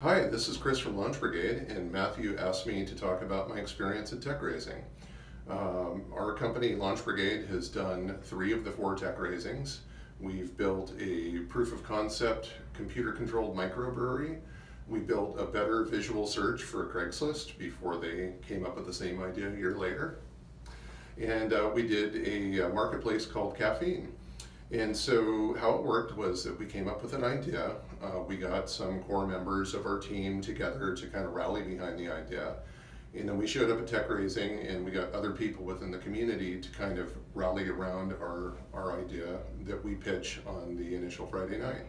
Hi, this is Chris from Launch Brigade, and Matthew asked me to talk about my experience at TechRaising. Our company, Launch Brigade, has done 3 of the 4 TechRaisings. We've built a proof of concept computer-controlled microbrewery. We built a better visual search for Craigslist before they came up with the same idea a year later. And we did a marketplace called Caffeine. And so how it worked was that we came up with an idea. We got some core members of our team together to kind of rally behind the idea. And then we showed up at TechRaising and we got other people within the community to kind of rally around our idea that we pitch on the initial Friday night.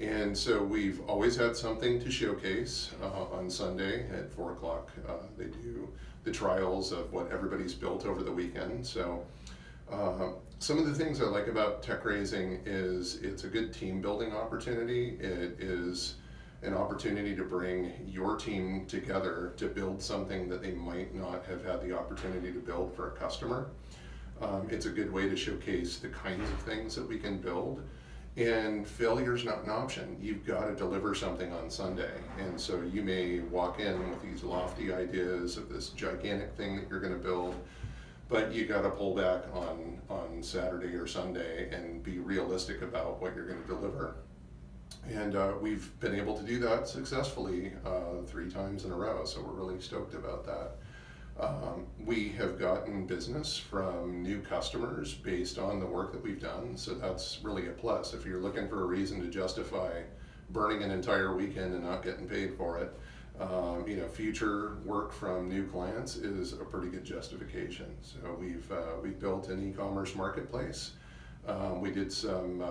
And so we've always had something to showcase on Sunday at 4 o'clock. They do the trials of what everybody's built over the weekend. So. Some of the things I like about TechRaising is it's a good team building opportunity. It is an opportunity to bring your team together to build something that they might not have had the opportunity to build for a customer. It's a good way to showcase the kinds of things that we can build. And failure's not an option. You've got to deliver something on Sunday. And so you may walk in with these lofty ideas of this gigantic thing that you're going to build, but you got to pull back on Saturday or Sunday and be realistic about what you're going to deliver. And we've been able to do that successfully 3 times in a row, so we're really stoked about that. We have gotten business from new customers based on the work that we've done, so that's really a plus. If you're looking for a reason to justify burning an entire weekend and not getting paid for it, you know, future work from new clients is a pretty good justification. So we've built an e-commerce marketplace. We did some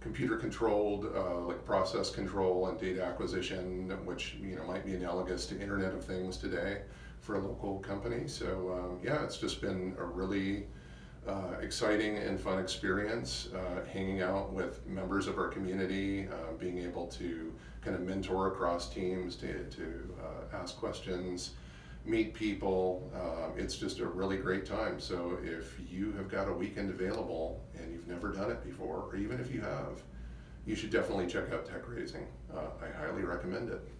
computer-controlled, like process control and data acquisition, which might be analogous to Internet of Things today for a local company. So yeah, it's just been a really exciting and fun experience hanging out with members of our community, being able to kind of mentor across teams, to ask questions, meet people. It's just a really great time. So if you have got a weekend available and you've never done it before, or even if you have, you should definitely check out TechRaising. I highly recommend it.